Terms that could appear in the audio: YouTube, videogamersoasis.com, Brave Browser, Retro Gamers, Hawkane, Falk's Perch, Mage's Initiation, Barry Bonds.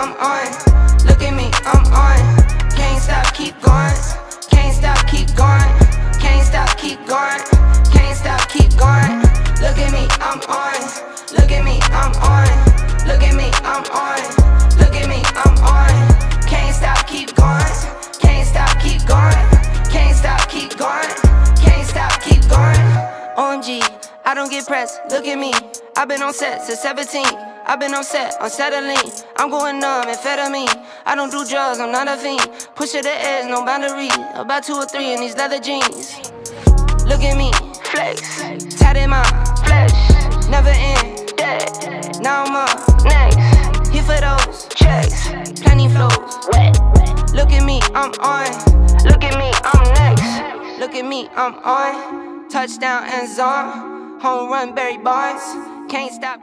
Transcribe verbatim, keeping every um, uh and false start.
I'm on. Look at me, I'm on. Can't stop, keep going. Can't stop, keep going. Can't stop, keep going. Can't stop, keep going. Look at me, I'm on. Look at me, I'm on. Look at me, I'm on. Look at me, I'm on. Can't stop, keep going. Can't stop, keep going. Can't stop, keep going. Can't stop, keep going. O M G, I don't get pressed. Look at me. I've been on set since seventeen. I've been on set, I'm settling. I'm going numb, amphetamine. I don't do drugs, I'm not a fiend. Push to the edge, no boundary. About two or three in these leather jeans. Look at me, flex. Tight in my flesh. Never end, dead. Now I'm up, next. Here for those checks. Plenty flows, wet. Look at me, I'm on. Look at me, I'm next. Look at me, I'm on. Touchdown and zone. Home run, Barry Bonds. Can't stop.